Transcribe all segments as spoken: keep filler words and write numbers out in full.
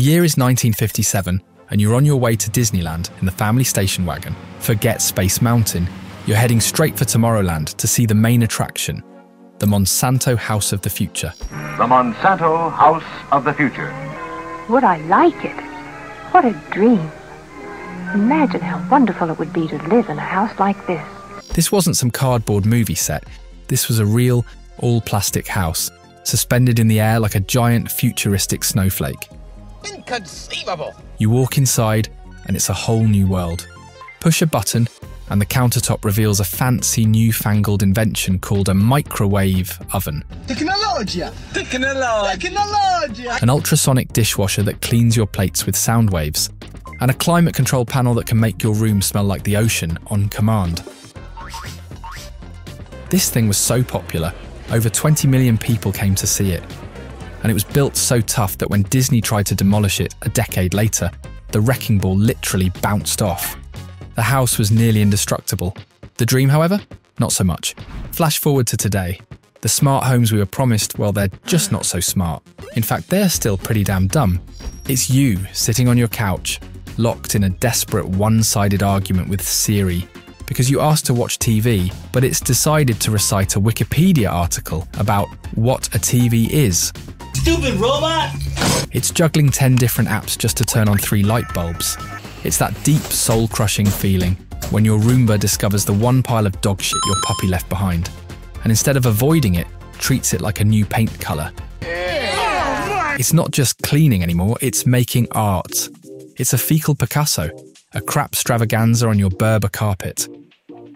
The year is nineteen fifty-seven, and you're on your way to Disneyland in the family station wagon. Forget Space Mountain, you're heading straight for Tomorrowland to see the main attraction, the Monsanto House of the Future. The Monsanto House of the Future. Would I like it? What a dream. Imagine how wonderful it would be to live in a house like this. This wasn't some cardboard movie set. This was a real, all-plastic house, suspended in the air like a giant futuristic snowflake. Inconceivable! You walk inside, and it's a whole new world. Push a button, and the countertop reveals a fancy newfangled invention called a microwave oven. Technologia! Technologia! Technologia! An ultrasonic dishwasher that cleans your plates with sound waves, and a climate control panel that can make your room smell like the ocean on command. This thing was so popular, over twenty million people came to see it. And it was built so tough that when Disney tried to demolish it a decade later, the wrecking ball literally bounced off. The house was nearly indestructible. The dream, however, not so much. Flash forward to today. The smart homes we were promised, well, they're just not so smart. In fact, they're still pretty damn dumb. It's you sitting on your couch, locked in a desperate one-sided argument with Siri, because you asked to watch T V, but it's decided to recite a Wikipedia article about what a T V is. Stupid robot! It's juggling ten different apps just to turn on three light bulbs. It's that deep, soul-crushing feeling when your Roomba discovers the one pile of dog shit your puppy left behind, and instead of avoiding it, treats it like a new paint colour. Yeah. It's not just cleaning anymore, it's making art. It's a fecal Picasso, a crap extravaganza on your Berber carpet.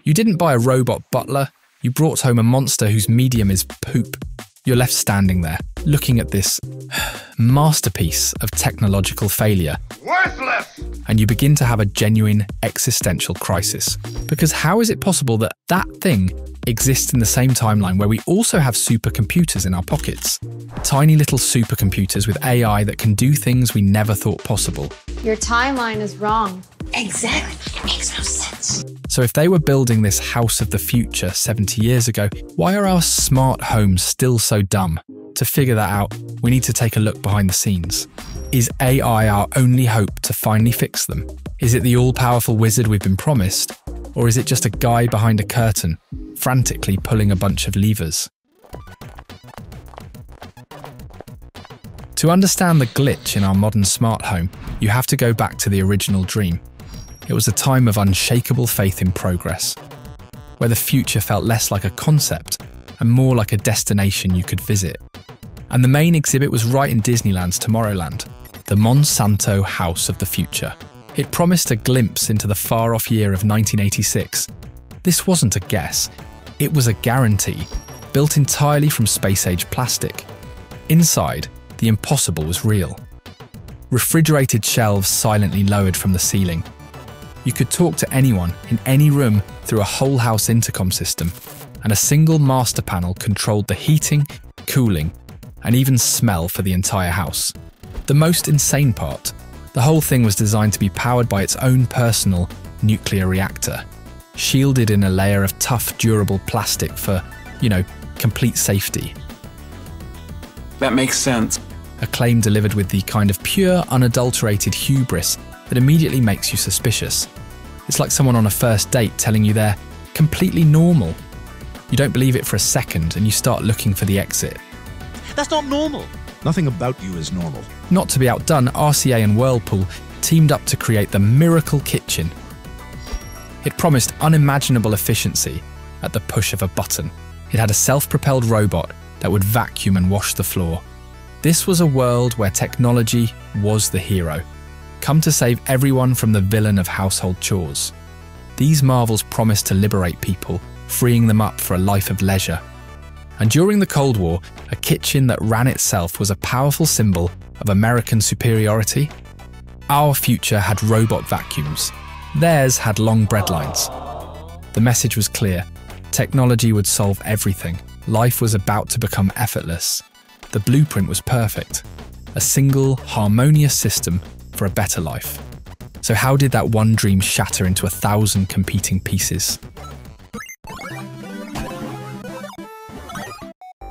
You didn't buy a robot butler, you brought home a monster whose medium is poop. You're left standing there, looking at this masterpiece of technological failure. Worthless! And you begin to have a genuine existential crisis. Because how is it possible that that thing exists in the same timeline where we also have supercomputers in our pockets? Tiny little supercomputers with A I that can do things we never thought possible. Your timeline is wrong. Exactly. It makes no sense. So if they were building this house of the future seventy years ago, why are our smart homes still so dumb? To figure that out, we need to take a look behind the scenes. Is A I our only hope to finally fix them? Is it the all-powerful wizard we've been promised? Or is it just a guy behind a curtain, frantically pulling a bunch of levers? To understand the glitch in our modern smart home, you have to go back to the original dream. It was a time of unshakable faith in progress, where the future felt less like a concept and more like a destination you could visit. And the main exhibit was right in Disneyland's Tomorrowland, the Monsanto House of the Future. It promised a glimpse into the far-off year of nineteen eighty-six. This wasn't a guess, it was a guarantee, built entirely from space-age plastic. Inside, the impossible was real. Refrigerated shelves silently lowered from the ceiling. You could talk to anyone in any room through a whole house intercom system, and a single master panel controlled the heating, cooling, and even smell for the entire house. The most insane part, the whole thing was designed to be powered by its own personal nuclear reactor, shielded in a layer of tough, durable plastic for, you know, complete safety. That makes sense. A claim delivered with the kind of pure, unadulterated hubris that immediately makes you suspicious. It's like someone on a first date telling you they're completely normal. You don't believe it for a second and you start looking for the exit. That's not normal. Nothing about you is normal. Not to be outdone, R C A and Whirlpool teamed up to create the Miracle Kitchen. It promised unimaginable efficiency at the push of a button. It had a self-propelled robot that would vacuum and wash the floor. This was a world where technology was the hero, come to save everyone from the villain of household chores. These marvels promised to liberate people, freeing them up for a life of leisure. And during the Cold War, a kitchen that ran itself was a powerful symbol of American superiority. Our future had robot vacuums. Theirs had long breadlines. The message was clear. Technology would solve everything. Life was about to become effortless. The blueprint was perfect. A single, harmonious system for a better life. So how did that one dream shatter into a thousand competing pieces?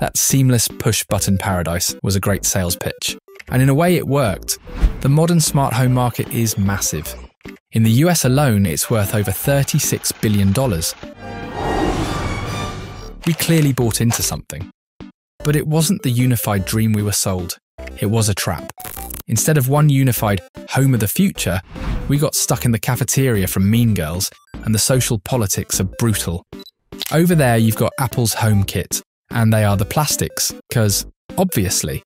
That seamless push-button paradise was a great sales pitch. And in a way it worked. The modern smart home market is massive. In the U S alone, it's worth over thirty-six billion dollars. We clearly bought into something. But it wasn't the unified dream we were sold. It was a trap. Instead of one unified home of the future, we got stuck in the cafeteria from Mean Girls, and the social politics are brutal. Over there you've got Apple's HomeKit, and they are the plastics, because, obviously,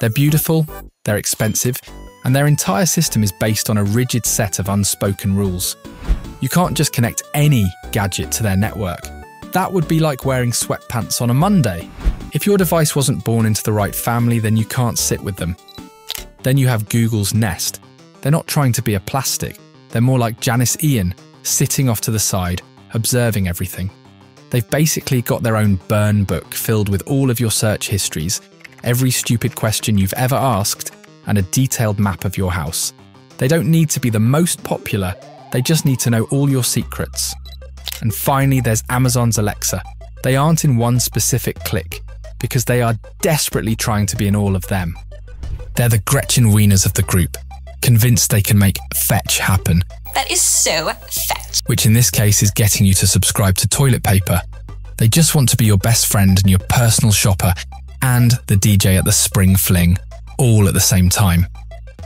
they're beautiful, they're expensive, and their entire system is based on a rigid set of unspoken rules. You can't just connect any gadget to their network. That would be like wearing sweatpants on a Monday. If your device wasn't born into the right family, then you can't sit with them. Then you have Google's Nest. They're not trying to be a plastic. They're more like Janice Ian, sitting off to the side, observing everything. They've basically got their own burn book filled with all of your search histories, every stupid question you've ever asked, and a detailed map of your house. They don't need to be the most popular, they just need to know all your secrets. And finally, there's Amazon's Alexa. They aren't in one specific clique, because they are desperately trying to be in all of them. They're the Gretchen Wieners of the group, convinced they can make fetch happen. That is so fetch. Which in this case is getting you to subscribe to toilet paper. They just want to be your best friend and your personal shopper and the D J at the Spring Fling, all at the same time.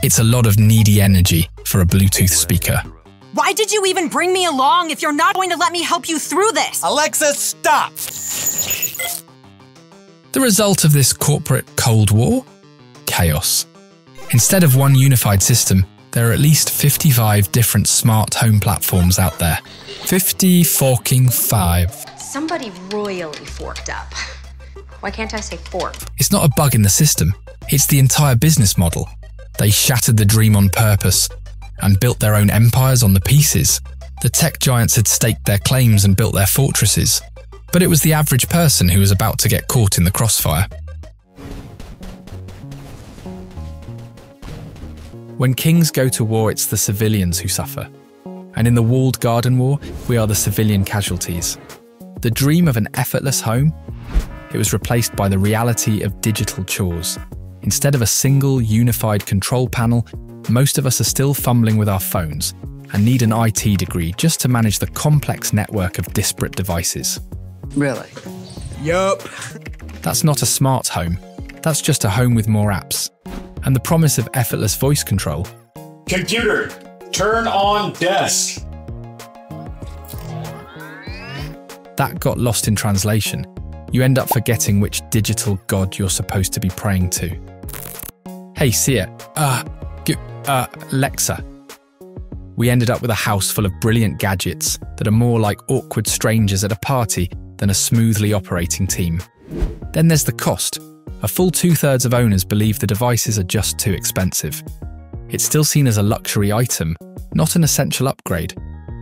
It's a lot of needy energy for a Bluetooth speaker. Why did you even bring me along if you're not going to let me help you through this? Alexa, stop! The result of this corporate Cold War? Chaos. Instead of one unified system, there are at least fifty-five different smart home platforms out there. fifty forking five. Somebody royally forked up. Why can't I say fork? It's not a bug in the system. It's the entire business model. They shattered the dream on purpose and built their own empires on the pieces. The tech giants had staked their claims and built their fortresses. But it was the average person who was about to get caught in the crossfire. When kings go to war, it's the civilians who suffer. And in the walled garden war, we are the civilian casualties. The dream of an effortless home? It was replaced by the reality of digital chores. Instead of a single, unified control panel, most of us are still fumbling with our phones and need an I T degree just to manage the complex network of disparate devices. Really? Yup. That's not a smart home. That's just a home with more apps. And the promise of effortless voice control. Computer, turn on desk. That got lost in translation. You end up forgetting which digital god you're supposed to be praying to. Hey Siri, uh, uh, Alexa. We ended up with a house full of brilliant gadgets that are more like awkward strangers at a party than a smoothly operating team. Then there's the cost. A full two-thirds of owners believe the devices are just too expensive. It's still seen as a luxury item, not an essential upgrade,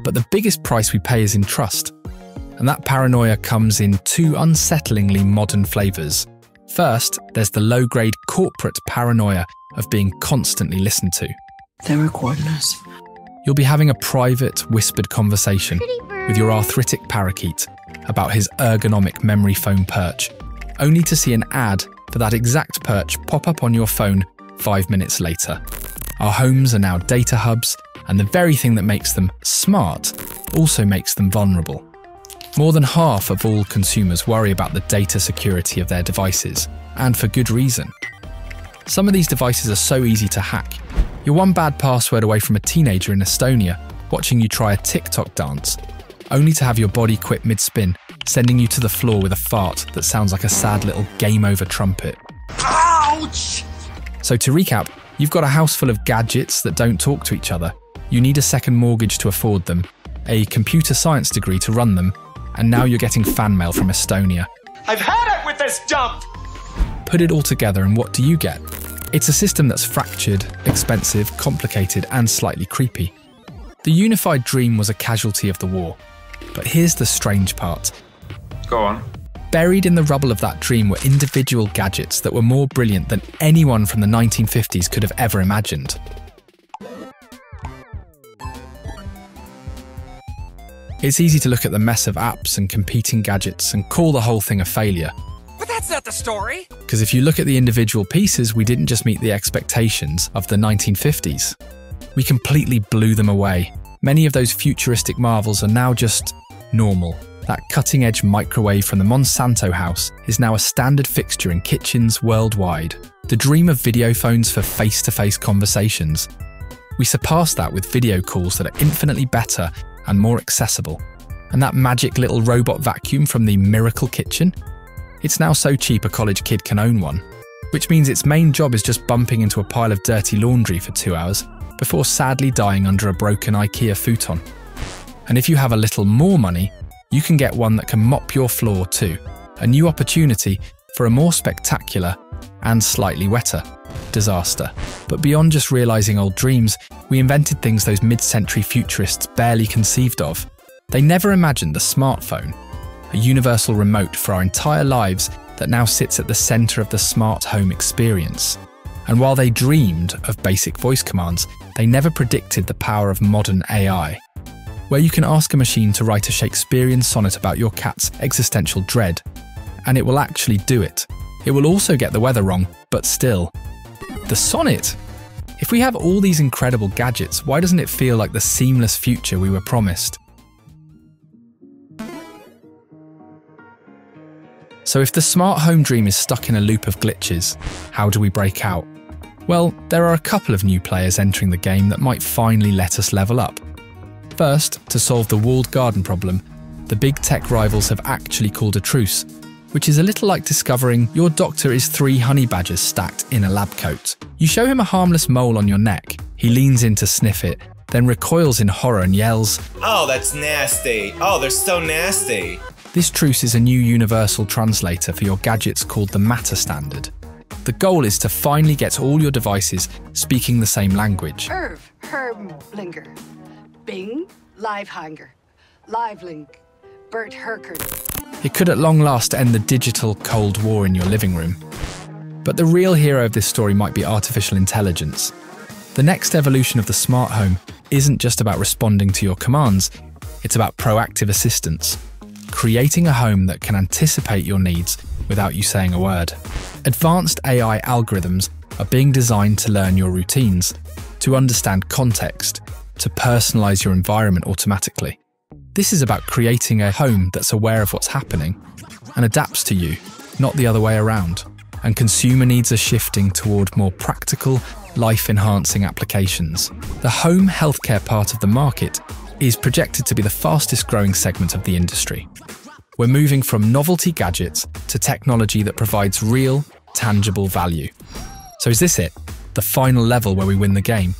but the biggest price we pay is in trust. And that paranoia comes in two unsettlingly modern flavours. First, there's the low-grade corporate paranoia of being constantly listened to. They're recording us. You'll be having a private, whispered conversation with your arthritic parakeet about his ergonomic memory foam perch, only to see an ad for that exact perch pop up on your phone five minutes later. Our homes are now data hubs, and the very thing that makes them smart also makes them vulnerable. More than half of all consumers worry about the data security of their devices, and for good reason. Some of these devices are so easy to hack. You're one bad password away from a teenager in Estonia watching you try a TikTok dance, only to have your body quit mid-spin, sending you to the floor with a fart that sounds like a sad little game over trumpet. Ouch! So to recap, you've got a house full of gadgets that don't talk to each other. You need a second mortgage to afford them, a computer science degree to run them, and now you're getting fan mail from Estonia. I've had it with this dump! Put it all together and what do you get? It's a system that's fractured, expensive, complicated, and slightly creepy. The unified dream was a casualty of the war. But here's the strange part. Go on. Buried in the rubble of that dream were individual gadgets that were more brilliant than anyone from the nineteen fifties could have ever imagined. It's easy to look at the mess of apps and competing gadgets and call the whole thing a failure. What the That's not the story! Because if you look at the individual pieces, we didn't just meet the expectations of the nineteen fifties. We completely blew them away. Many of those futuristic marvels are now just normal. That cutting-edge microwave from the Monsanto house is now a standard fixture in kitchens worldwide. The dream of video phones for face-to-face conversations. We surpassed that with video calls that are infinitely better and more accessible. And that magic little robot vacuum from the Miracle Kitchen? It's now so cheap a college kid can own one. Which means its main job is just bumping into a pile of dirty laundry for two hours before sadly dying under a broken IKEA futon. And if you have a little more money, you can get one that can mop your floor too. A new opportunity for a more spectacular and slightly wetter disaster. But beyond just realizing old dreams, we invented things those mid-century futurists barely conceived of. They never imagined the smartphone, a universal remote for our entire lives that now sits at the center of the smart home experience. And while they dreamed of basic voice commands, they never predicted the power of modern A I. Where you can ask a machine to write a Shakespearean sonnet about your cat's existential dread, and it will actually do it. It will also get the weather wrong, but still. The sonnet? If we have all these incredible gadgets, why doesn't it feel like the seamless future we were promised? So if the smart home dream is stuck in a loop of glitches, how do we break out? Well, there are a couple of new players entering the game that might finally let us level up. First, to solve the walled garden problem, the big tech rivals have actually called a truce, which is a little like discovering your doctor is three honey badgers stacked in a lab coat. You show him a harmless mole on your neck, he leans in to sniff it, then recoils in horror and yells, "Oh, that's nasty! Oh, they're so nasty!" This truce is a new universal translator for your gadgets called the Matter Standard. The goal is to finally get all your devices speaking the same language. Irv, Herblinger. Bing, Livehanger, Livelink, Bert Herkert. It could at long last end the digital Cold War in your living room. But the real hero of this story might be artificial intelligence. The next evolution of the smart home isn't just about responding to your commands, it's about proactive assistance. Creating a home that can anticipate your needs without you saying a word. Advanced A I algorithms are being designed to learn your routines, to understand context, to personalize your environment automatically. This is about creating a home that's aware of what's happening and adapts to you, not the other way around. And consumer needs are shifting toward more practical, life-enhancing applications. The home healthcare part of the market is projected to be the fastest growing segment of the industry. We're moving from novelty gadgets to technology that provides real, tangible value. So is this it? The final level where we win the game?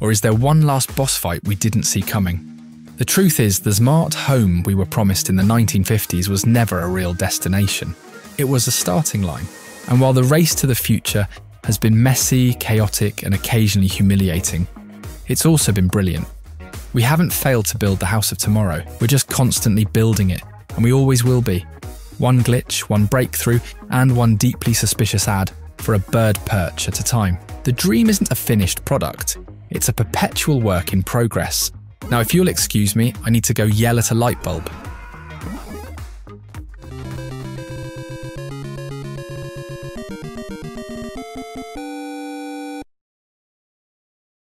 Or is there one last boss fight we didn't see coming? The truth is, the smart home we were promised in the nineteen fifties was never a real destination. It was a starting line. And while the race to the future has been messy, chaotic, and occasionally humiliating, it's also been brilliant. We haven't failed to build the house of tomorrow. We're just constantly building it, and we always will be. One glitch, one breakthrough, and one deeply suspicious ad for a bird perch at a time. The dream isn't a finished product. It's a perpetual work in progress. Now, if you'll excuse me, I need to go yell at a light bulb.